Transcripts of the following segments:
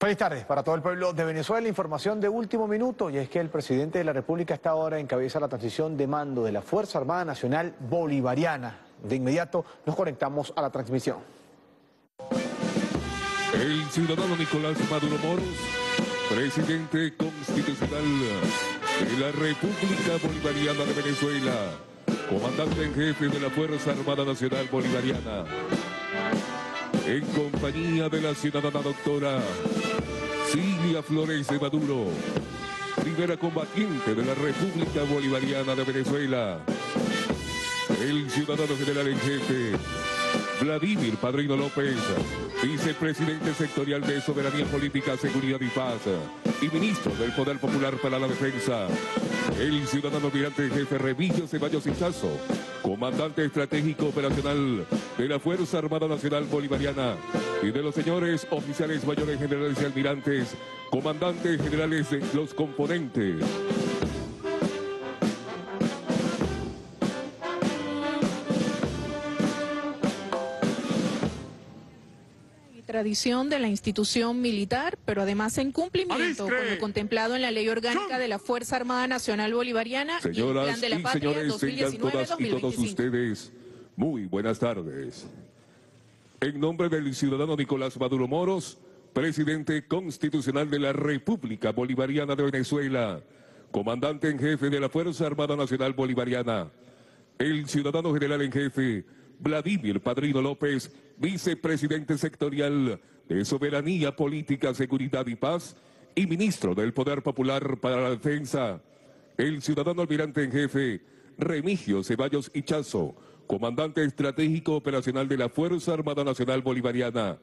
Feliz tarde para todo el pueblo de Venezuela. Información de último minuto, y es que el presidente de la República hasta ahora encabeza la transición de mando de la Fuerza Armada Nacional Bolivariana. De inmediato nos conectamos a la transmisión. El ciudadano Nicolás Maduro Moros, presidente constitucional de la República Bolivariana de Venezuela, comandante en jefe de la Fuerza Armada Nacional Bolivariana, en compañía de la ciudadana doctora Cilia Flores de Maduro, primera combatiente de la República Bolivariana de Venezuela, el ciudadano general en jefe Vladimir Padrino López, vicepresidente sectorial de Soberanía Política, Seguridad y Paz, y ministro del Poder Popular para la Defensa, el ciudadano almirante en jefe Remigio Ceballos Ichaso, comandante estratégico operacional de la Fuerza Armada Nacional Bolivariana, y de los señores oficiales mayores generales y almirantes, comandantes generales de los componentes. Tradición de la institución militar, pero además en cumplimiento con lo contemplado en la Ley Orgánica de la Fuerza Armada Nacional Bolivariana. Señoras y el Plan de la Patria 2019-2025. Todos ustedes, muy buenas tardes. En nombre del ciudadano Nicolás Maduro Moros, presidente constitucional de la República Bolivariana de Venezuela, comandante en jefe de la Fuerza Armada Nacional Bolivariana, el ciudadano general en jefe Vladimir Padrino López, vicepresidente sectorial de Soberanía Política, Seguridad y Paz, y ministro del Poder Popular para la Defensa, el ciudadano almirante en jefe Remigio Ceballos Ichaso, comandante estratégico operacional de la Fuerza Armada Nacional Bolivariana,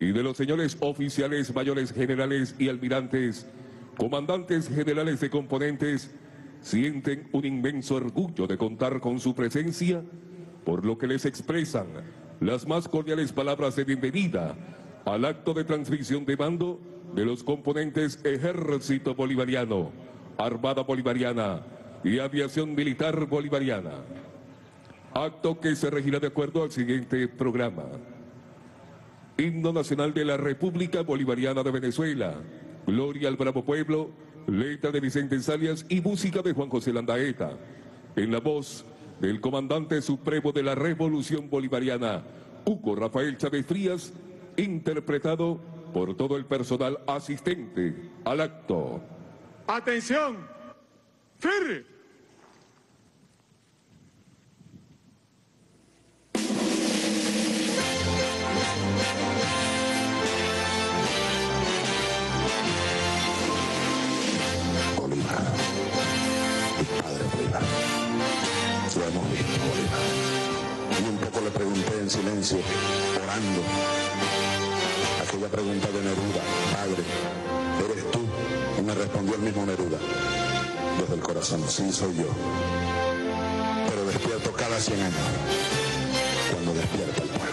y de los señores oficiales mayores generales y almirantes, comandantes generales de componentes, sienten un inmenso orgullo de contar con su presencia, por lo que les expresan las más cordiales palabras de bienvenida al acto de transmisión de mando de los componentes Ejército Bolivariano, Armada Bolivariana y Aviación Militar Bolivariana. Acto que se regirá de acuerdo al siguiente programa. Himno Nacional de la República Bolivariana de Venezuela, Gloria al Bravo Pueblo, letra de Vicente Salias y música de Juan José Landaeta. En la voz del comandante supremo de la Revolución Bolivariana, Hugo Rafael Chávez Frías, interpretado por todo el personal asistente al acto. ¡Atención! ¡Firre! Bolívar, mi padre Bolívar. Y un poco le pregunté en silencio, orando, aquella pregunta de Neruda: Padre, ¿eres tú? Y me respondió el mismo Neruda, desde el corazón: sí, soy yo. Pero despierto cada 100 años, cuando despierta el pueblo.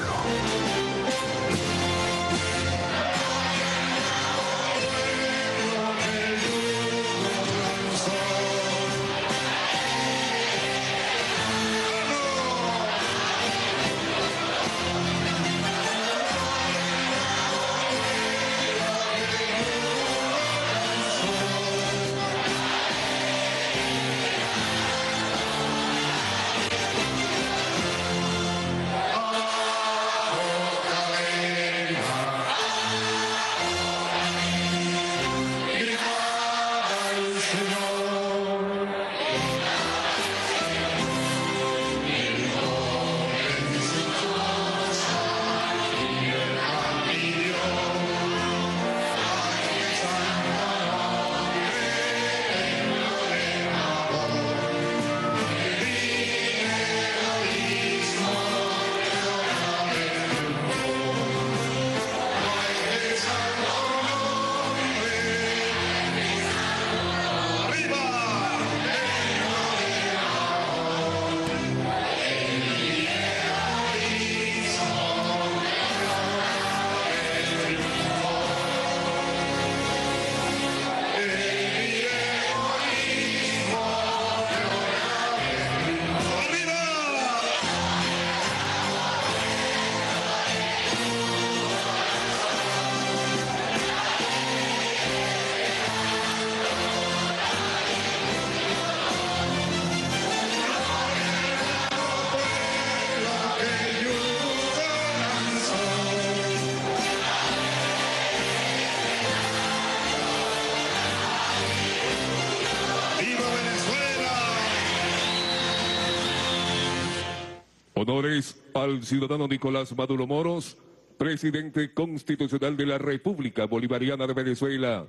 Honores al ciudadano Nicolás Maduro Moros, presidente constitucional de la República Bolivariana de Venezuela,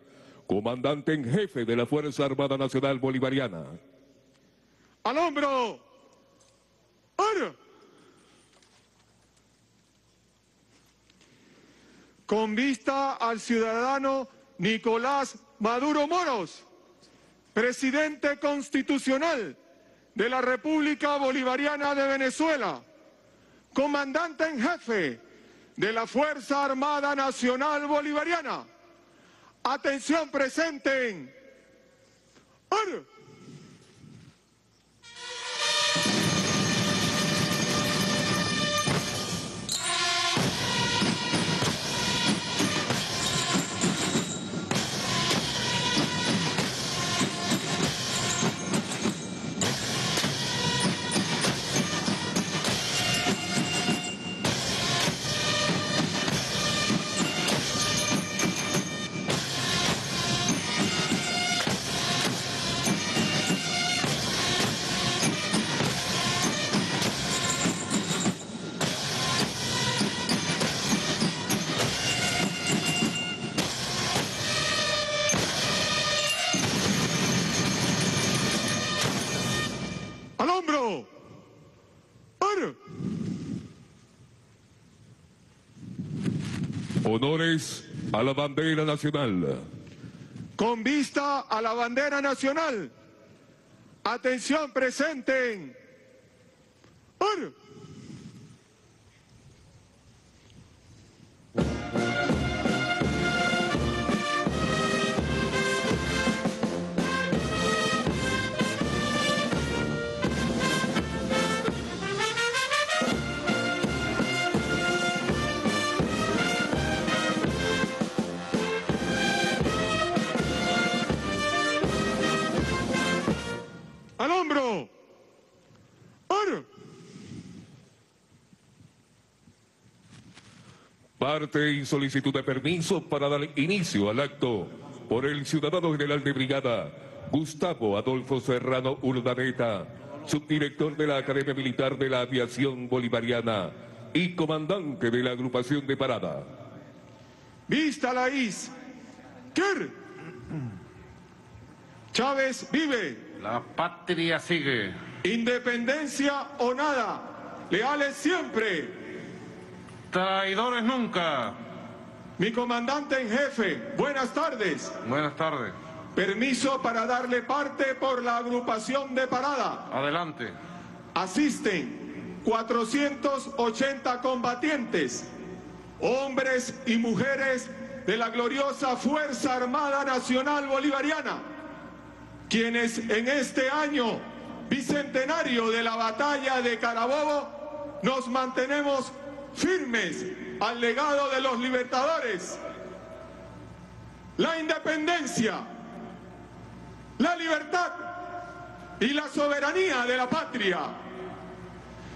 comandante en jefe de la Fuerza Armada Nacional Bolivariana. Al hombro. Con vista al ciudadano Nicolás Maduro Moros, presidente constitucional de la República Bolivariana de Venezuela, comandante en jefe de la Fuerza Armada Nacional Bolivariana. Atención, presenten. Honores a la bandera nacional. Con vista a la bandera nacional. Atención, presenten. Al hombro. Parte y solicitud de permiso para dar inicio al acto por el ciudadano general de brigada Gustavo Adolfo Serrano Urdaneta, subdirector de la Academia Militar de la Aviación Bolivariana y comandante de la agrupación de parada. Vista la is. Ker. Chávez vive. La patria sigue. Independencia o nada. Leales siempre. Traidores nunca. Mi comandante en jefe, buenas tardes. Buenas tardes. Permiso para darle parte por la agrupación de parada. Adelante. Asisten 480 combatientes, hombres y mujeres de la gloriosa Fuerza Armada Nacional Bolivariana, quienes en este año bicentenario de la batalla de Carabobo nos mantenemos firmes al legado de los libertadores. La independencia, la libertad y la soberanía de la patria.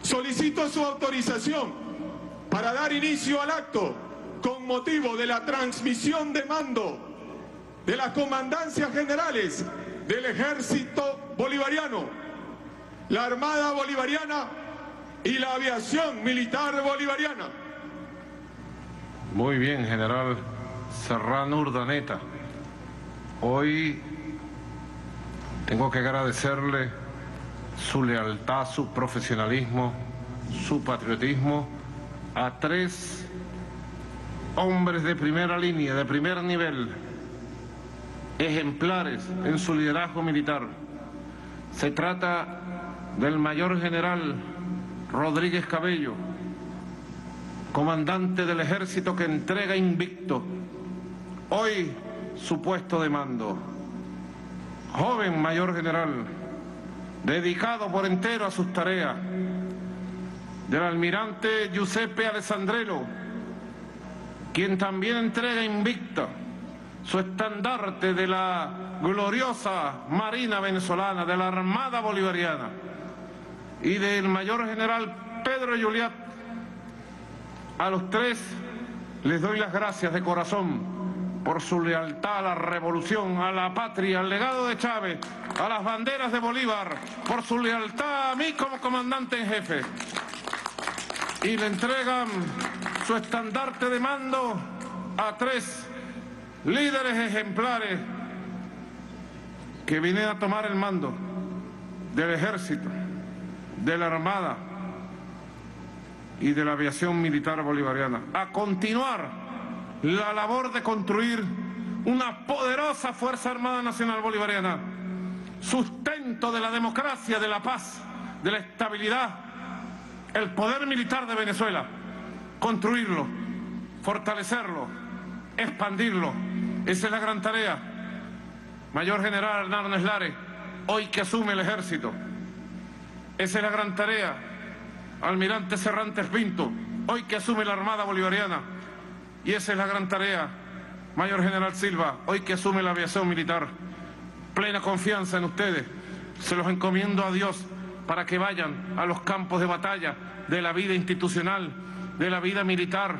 Solicito su autorización para dar inicio al acto con motivo de la transmisión de mando de las comandancias generales del Ejército Bolivariano, la Armada Bolivariana y la Aviación Militar Bolivariana. Muy bien, general Serrano Urdaneta. Hoy tengo que agradecerle su lealtad, su profesionalismo, su patriotismo a tres hombres de primera línea, de primer nivel, ejemplares en su liderazgo militar. Se trata del mayor general Rodríguez Cabello, comandante del ejército que entrega invicto hoy su puesto de mando. Joven mayor general, dedicado por entero a sus tareas. Del almirante Giuseppe Alessandrello, quien también entrega invicta su estandarte de la gloriosa Marina venezolana, de la Armada Bolivariana, y del mayor general Pedro Julián. A los tres les doy las gracias de corazón por su lealtad a la revolución, a la patria, al legado de Chávez, a las banderas de Bolívar, por su lealtad a mí como comandante en jefe. y le entregan su estandarte de mando a tres líderes ejemplares que vienen a tomar el mando del Ejército, de la Armada y de la Aviación Militar Bolivariana, a continuar la labor de construir una poderosa Fuerza Armada Nacional Bolivariana, sustento de la democracia, de la paz, de la estabilidad, el poder militar de Venezuela, construirlo, fortalecerlo, expandirlo. Esa es la gran tarea. Mayor General Hernández Lores, hoy que asume el Ejército. Esa es la gran tarea. Almirante Serantes Pinto, hoy que asume la Armada Bolivariana. Y esa es la gran tarea. Mayor General Silva, hoy que asume la Aviación Militar. Plena confianza en ustedes. Se los encomiendo a Dios para que vayan a los campos de batalla de la vida institucional, de la vida militar,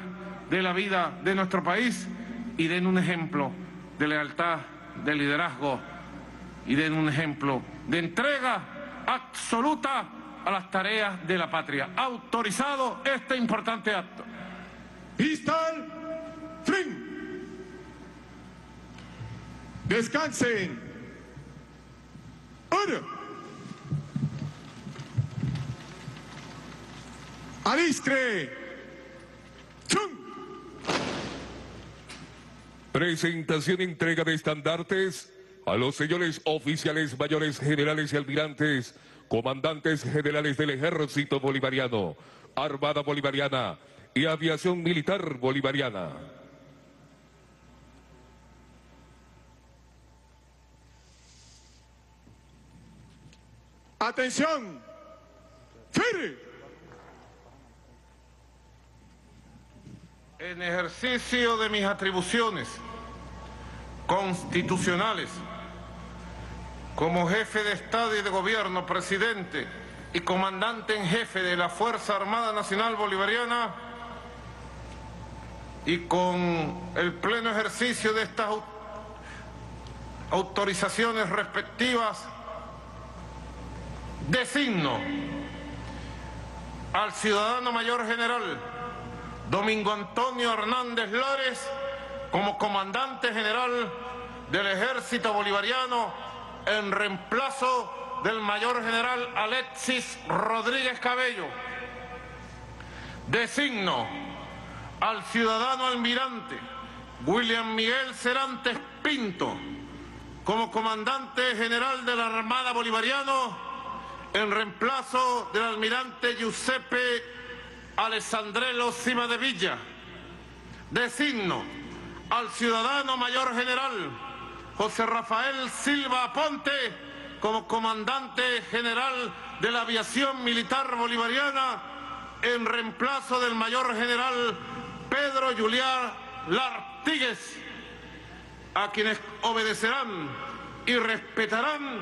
de la vida de nuestro país, y den un ejemplo de lealtad, de liderazgo, y den un ejemplo de entrega absoluta a las tareas de la patria. Autorizado este importante acto. Vista fin. Descansen. Orden. Alistre. ¡Chum! Presentación y entrega de estandartes a los señores oficiales mayores generales y almirantes, comandantes generales del Ejército Bolivariano, Armada Bolivariana y Aviación Militar Bolivariana. ¡Atención! ¡Firme! En ejercicio de mis atribuciones constitucionales, como jefe de Estado y de Gobierno, presidente y comandante en jefe de la Fuerza Armada Nacional Bolivariana, y con el pleno ejercicio de estas autorizaciones respectivas, designo al ciudadano mayor general Domingo Antonio Hernández Lores como comandante general del Ejército Bolivariano en reemplazo del mayor general Alexis Rodríguez Cabello. Designo al ciudadano almirante William Miguel Serantes Pinto como comandante general de la Armada Bolivariana en reemplazo del almirante Giuseppe Alessandrello Ziva de Villa. Designo al ciudadano mayor general José Rafael Silva Aponte como comandante general de la Aviación Militar Bolivariana en reemplazo del mayor general Pedro Julián Lartiguez, a quienes obedecerán y respetarán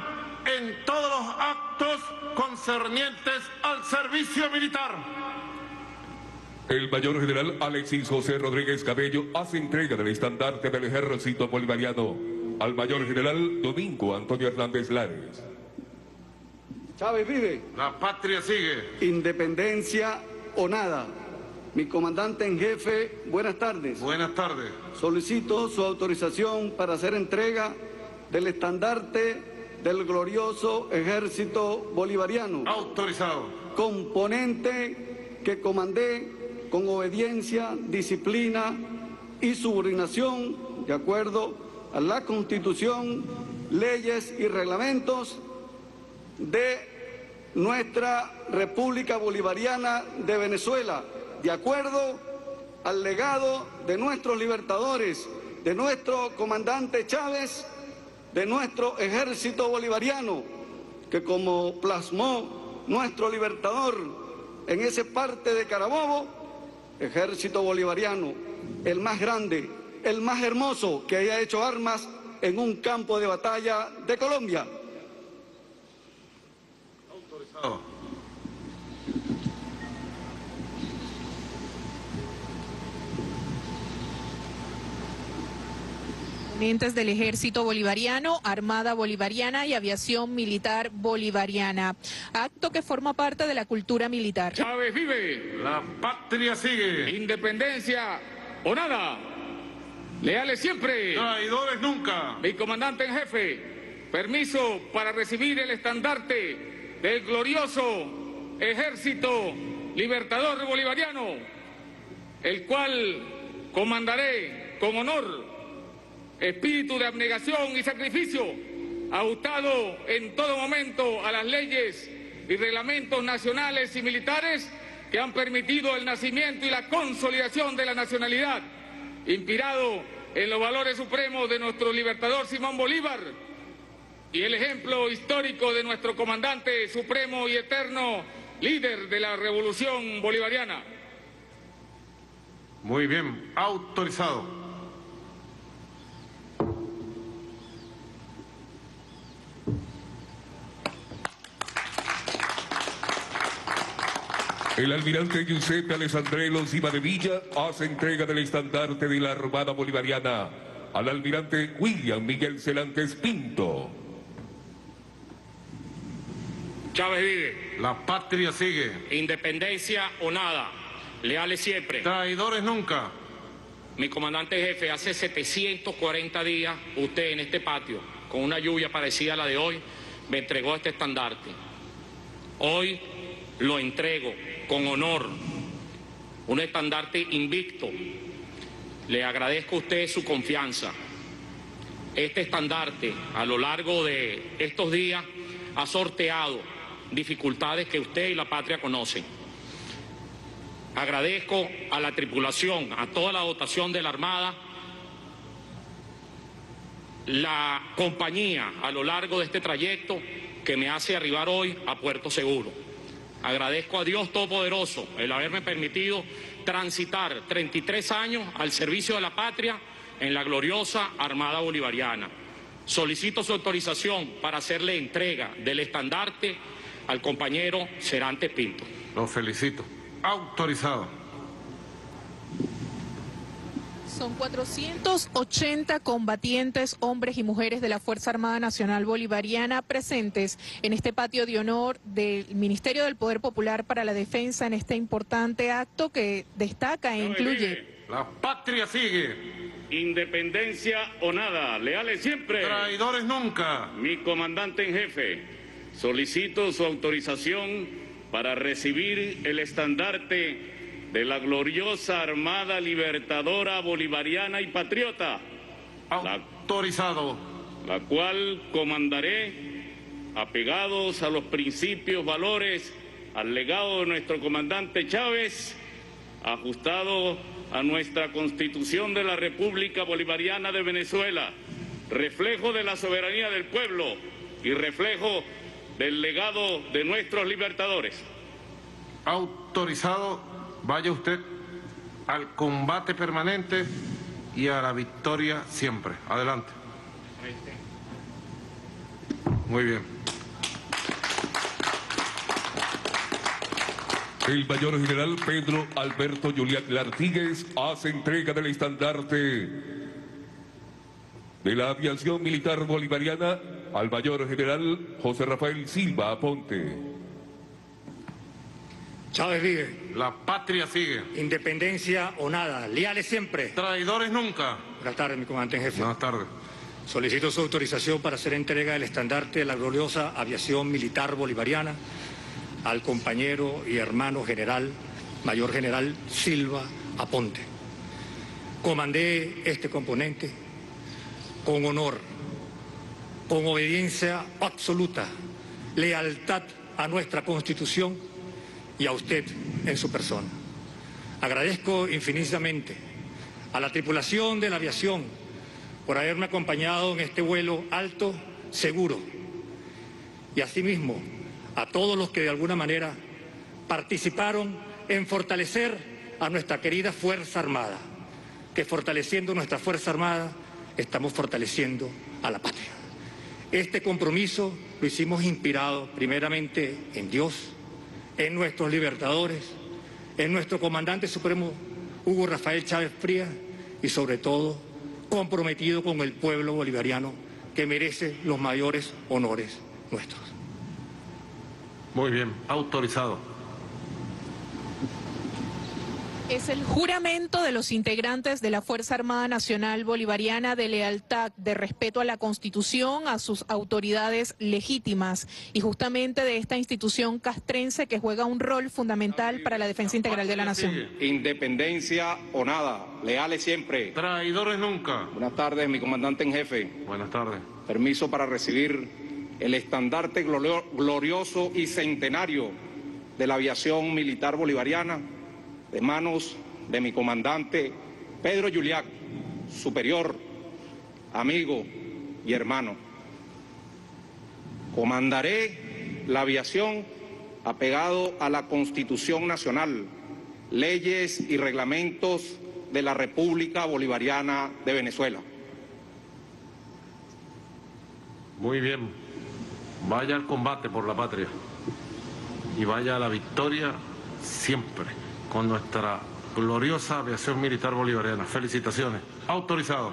en todos los actos concernientes al servicio militar. El mayor general Alexis José Rodríguez Cabello hace entrega del estandarte del Ejército Bolivariano al mayor general Domingo Antonio Hernández Lores. Chávez vive. La patria sigue. Independencia o nada. Mi comandante en jefe, buenas tardes. Buenas tardes. Solicito su autorización para hacer entrega del estandarte del glorioso Ejército Bolivariano. Autorizado. Componente que comandé con obediencia, disciplina y subordinación de acuerdo a la Constitución, leyes y reglamentos de nuestra República Bolivariana de Venezuela, de acuerdo al legado de nuestros libertadores, de nuestro comandante Chávez, de nuestro Ejército Bolivariano, que como plasmó nuestro libertador en ese parte de Carabobo, Ejército Bolivariano, el más grande, el más hermoso que haya hecho armas en un campo de batalla de Colombia. Autorizado. Componentes del Ejército Bolivariano, Armada Bolivariana y Aviación Militar Bolivariana. Acto que forma parte de la cultura militar. Chávez vive, la patria sigue. Independencia o nada. Leales siempre. Traidores nunca. Mi comandante en jefe, permiso para recibir el estandarte del glorioso Ejército Libertador Bolivariano, el cual comandaré con honor, espíritu de abnegación y sacrificio, ajustado en todo momento a las leyes y reglamentos nacionales y militares que han permitido el nacimiento y la consolidación de la nacionalidad, inspirado en los valores supremos de nuestro libertador Simón Bolívar y el ejemplo histórico de nuestro comandante supremo y eterno líder de la Revolución Bolivariana. Muy bien, autorizado. El almirante Giuseppe Alessandrello Ziva de Villa hace entrega del estandarte de la Armada Bolivariana al almirante William Miguel Serantes Pinto. Chávez vive. La patria sigue. Independencia o nada. Leales siempre. Traidores nunca. Mi comandante jefe, hace 740 días usted en este patio, con una lluvia parecida a la de hoy, me entregó este estandarte. Hoy lo entrego con honor, un estandarte invicto. Le agradezco a usted su confianza. Este estandarte, a lo largo de estos días, ha sorteado dificultades que usted y la patria conocen. Agradezco a la tripulación, a toda la dotación de la Armada, la compañía a lo largo de este trayecto que me hace arribar hoy a Puerto Seguro. Agradezco a Dios Todopoderoso el haberme permitido transitar 33 años al servicio de la patria en la gloriosa Armada Bolivariana. Solicito su autorización para hacerle entrega del estandarte al compañero Serantes Pinto. Lo felicito. Autorizado. Son 480 combatientes, hombres y mujeres de la Fuerza Armada Nacional Bolivariana presentes en este patio de honor del Ministerio del Poder Popular para la Defensa en este importante acto que destaca e incluye... La patria sigue. Independencia o nada, leales siempre. Traidores nunca. Mi comandante en jefe, solicito su autorización para recibir el estandarte de la gloriosa Armada Libertadora Bolivariana y Patriota. Autorizado. La cual comandaré apegados a los principios, valores, al legado de nuestro comandante Chávez, ajustado a nuestra Constitución de la República Bolivariana de Venezuela, reflejo de la soberanía del pueblo y reflejo del legado de nuestros libertadores. Autorizado. Vaya usted al combate permanente y a la victoria siempre. Adelante. Muy bien. El mayor general Pedro Alberto Julián Lartiguez hace entrega del estandarte de la Aviación Militar Bolivariana al mayor general José Rafael Silva Aponte. Chávez vive. La patria sigue. Independencia o nada. Leales siempre. Traidores nunca. Buenas tardes, mi comandante en jefe. Buenas tardes. Solicito su autorización para hacer entrega del estandarte de la gloriosa Aviación Militar Bolivariana al compañero y hermano general, mayor general Silva Aponte. Comandé este componente con honor, con obediencia absoluta, lealtad a nuestra Constitución y a usted en su persona. Agradezco infinitamente a la tripulación de la aviación por haberme acompañado en este vuelo alto, seguro, y asimismo a todos los que de alguna manera participaron en fortalecer a nuestra querida Fuerza Armada, que fortaleciendo nuestra Fuerza Armada estamos fortaleciendo a la patria. Este compromiso lo hicimos inspirado primeramente en Dios, en nuestros libertadores, en nuestro comandante supremo Hugo Rafael Chávez Frías y sobre todo comprometido con el pueblo bolivariano que merece los mayores honores nuestros. Muy bien, autorizado. Es el juramento de los integrantes de la Fuerza Armada Nacional Bolivariana de lealtad, de respeto a la Constitución, a sus autoridades legítimas y justamente de esta institución castrense que juega un rol fundamental para la defensa integral de la nación. Independencia o nada, leales siempre. Traidores nunca. Buenas tardes, mi comandante en jefe. Buenas tardes. Permiso para recibir el estandarte glorioso y centenario de la Aviación Militar Bolivariana, de manos de mi comandante Pedro Julián, superior, amigo y hermano. Comandaré la aviación apegado a la Constitución Nacional, leyes y reglamentos de la República Bolivariana de Venezuela. Muy bien, vaya al combate por la patria y vaya a la victoria siempre, con nuestra gloriosa Aviación Militar Bolivariana. Felicitaciones. Autorizado.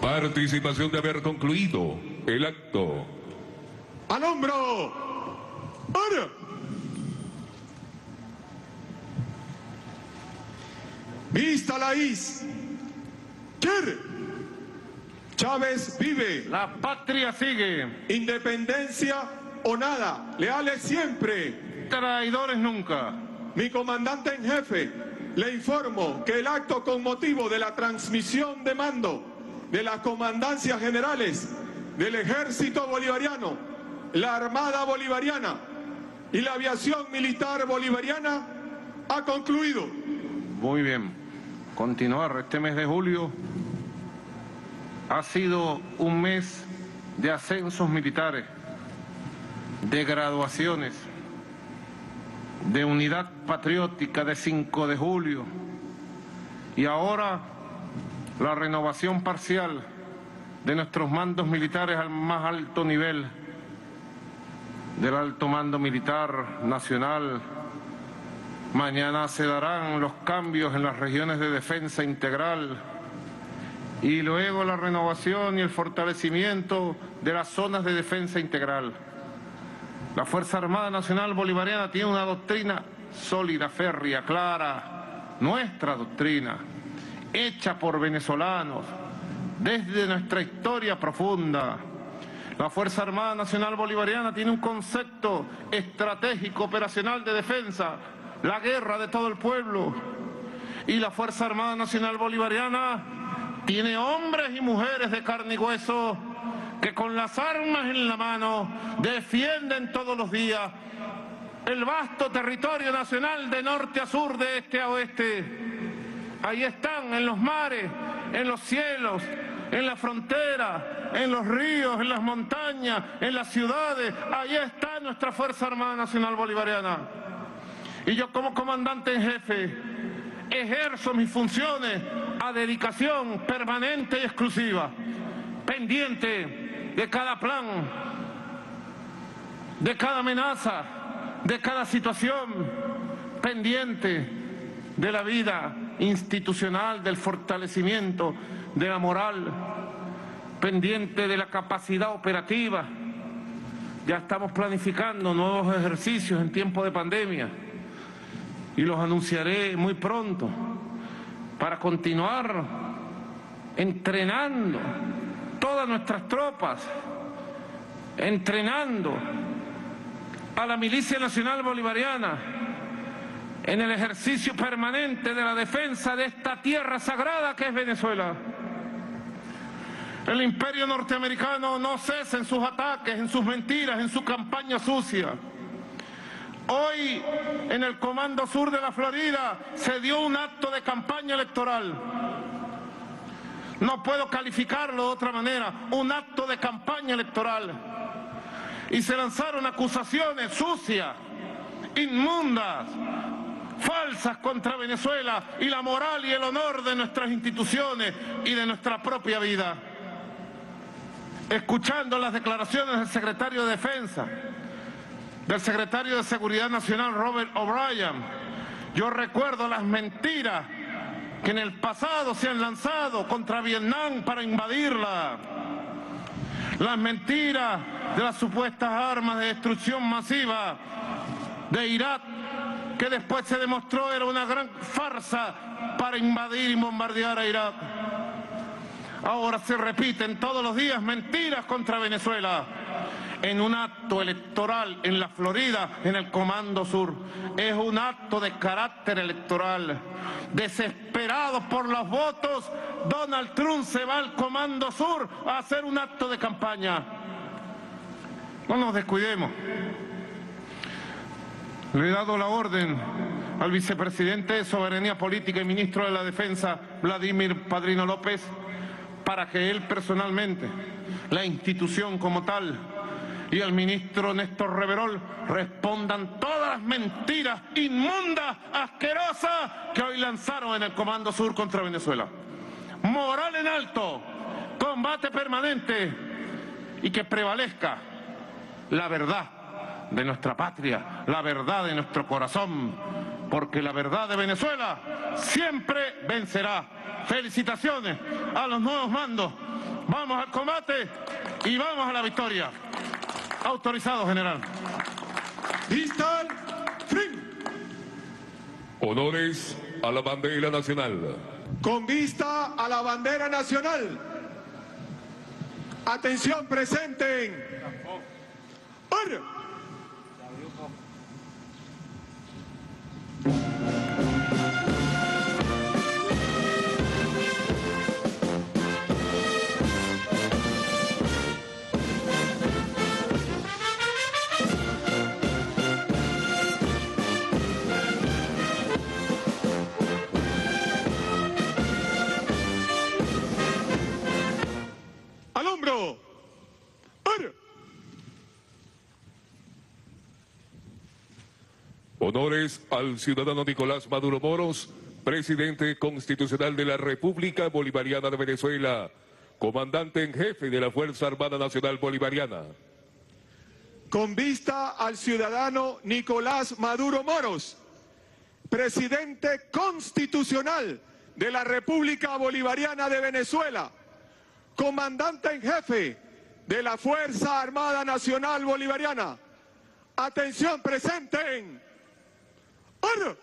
Participación de haber concluido el acto. ¡Al hombro! ¡Para! ¡Vista la is! Chávez vive. La patria sigue. Independencia o nada. Leales siempre. Traidores nunca. Mi comandante en jefe, le informo que el acto con motivo de la transmisión de mando de las comandancias generales del Ejército Bolivariano, la Armada Bolivariana y la Aviación Militar Bolivariana ha concluido. Muy bien. Continuar este mes de julio ha sido un mes de ascensos militares, de graduaciones, de unidad patriótica de 5 de julio y ahora la renovación parcial de nuestros mandos militares al más alto nivel, del alto mando militar nacional. Mañana se darán los cambios en las regiones de defensa integral y luego la renovación y el fortalecimiento de las zonas de defensa integral. La Fuerza Armada Nacional Bolivariana tiene una doctrina sólida, férrea, clara, nuestra doctrina, hecha por venezolanos, desde nuestra historia profunda. La Fuerza Armada Nacional Bolivariana tiene un concepto estratégico operacional de defensa, la guerra de todo el pueblo, y la Fuerza Armada Nacional Bolivariana tiene hombres y mujeres de carne y hueso que con las armas en la mano defienden todos los días el vasto territorio nacional de norte a sur, de este a oeste. Ahí están, en los mares, en los cielos, en la frontera, en los ríos, en las montañas, en las ciudades. Ahí está nuestra Fuerza Armada Nacional Bolivariana. Y yo como comandante en jefe ejerzo mis funciones a dedicación permanente y exclusiva, pendiente de cada plan, de cada amenaza, de cada situación, pendiente de la vida institucional, del fortalecimiento de la moral, pendiente de la capacidad operativa. Ya estamos planificando nuevos ejercicios en tiempo de pandemia y los anunciaré muy pronto para continuar entrenando todas nuestras tropas, entrenando a la Milicia Nacional Bolivariana en el ejercicio permanente de la defensa de esta tierra sagrada que es Venezuela. El imperio norteamericano no cesa en sus ataques, en sus mentiras, en su campaña sucia. Hoy, en el Comando Sur de la Florida, se dio un acto de campaña electoral. No puedo calificarlo de otra manera, un acto de campaña electoral. Y se lanzaron acusaciones sucias, inmundas, falsas contra Venezuela y la moral y el honor de nuestras instituciones y de nuestra propia vida. escuchando las declaraciones del secretario de Defensa, del secretario de Seguridad Nacional, Robert O'Brien, yo recuerdo las mentiras que en el pasado se han lanzado contra Vietnam para invadirla, las mentiras de las supuestas armas de destrucción masiva de Irak, que después se demostró era una gran farsa para invadir y bombardear a Irak. Ahora se repiten todos los días mentiras contra Venezuela. En un acto electoral en la Florida, en el Comando Sur, es un acto de carácter electoral. Desesperado por los votos, Donald Trump se va al Comando Sur a hacer un acto de campaña. No nos descuidemos. Le he dado la orden al vicepresidente de Soberanía Política y ministro de la Defensa, Vladimir Padrino López, para que él personalmente, la institución como tal y el ministro Néstor Reverol respondan todas las mentiras inmundas, asquerosas que hoy lanzaron en el Comando Sur contra Venezuela. Moral en alto, combate permanente y que prevalezca la verdad de nuestra patria, la verdad de nuestro corazón, porque la verdad de Venezuela siempre vencerá. Felicitaciones a los nuevos mandos. Vamos al combate y vamos a la victoria. Autorizado, general. Vista fin. Honores a la bandera nacional. Con vista a la bandera nacional. Atención, presenten. ¡Orden! ¡Al hombro! Honores al ciudadano Nicolás Maduro Moros, presidente constitucional de la República Bolivariana de Venezuela, comandante en jefe de la Fuerza Armada Nacional Bolivariana. Con vista al ciudadano Nicolás Maduro Moros, presidente constitucional de la República Bolivariana de Venezuela, comandante en jefe de la Fuerza Armada Nacional Bolivariana. Atención, presenten. ¡Orden!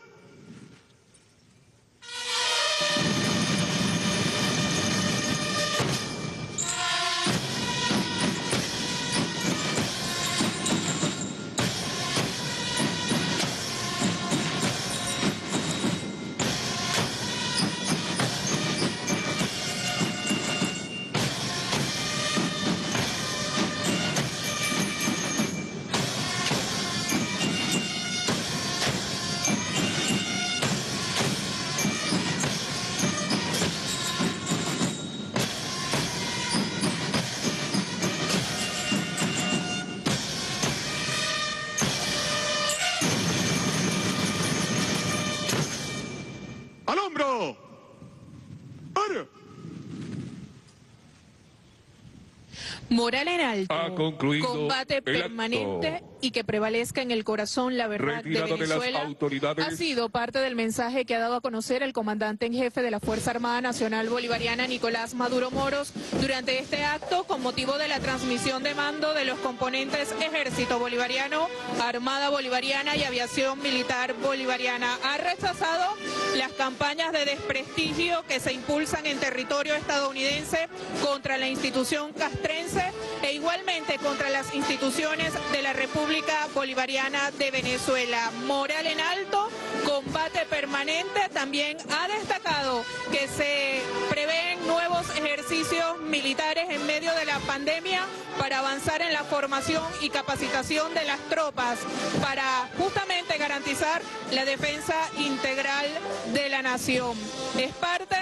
Moral en alto, ha concluido combate permanente acto. Y que prevalezca en el corazón la verdad retirado de Venezuela. De las autoridades. Ha sido parte del mensaje que ha dado a conocer el comandante en jefe de la Fuerza Armada Nacional Bolivariana, Nicolás Maduro Moros, durante este acto con motivo de la transmisión de mando de los componentes Ejército Bolivariano, Armada Bolivariana y Aviación Militar Bolivariana. Ha rechazado las campañas de desprestigio que se impulsan en territorio estadounidense contra la institución castrense e igualmente contra las instituciones de la República Bolivariana de Venezuela. Moral en alto, combate permanente. También ha destacado que se prevén nuevos ejercicios militares en medio de la pandemia para avanzar en la formación y capacitación de las tropas, para justamente garantizar la defensa integral de la nación. Es parte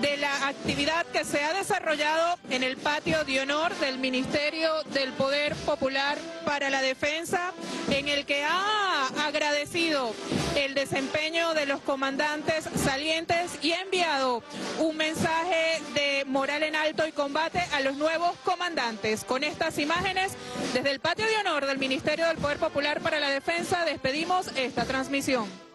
de la actividad que se ha desarrollado en el patio de honor del Ministerio del Poder Popular para la Defensa, en el que ha agradecido agradecido el desempeño de los comandantes salientes y ha enviado un mensaje de moral en alto y combate a los nuevos comandantes. Con estas imágenes, desde el patio de honor del Ministerio del Poder Popular para la Defensa, despedimos esta transmisión.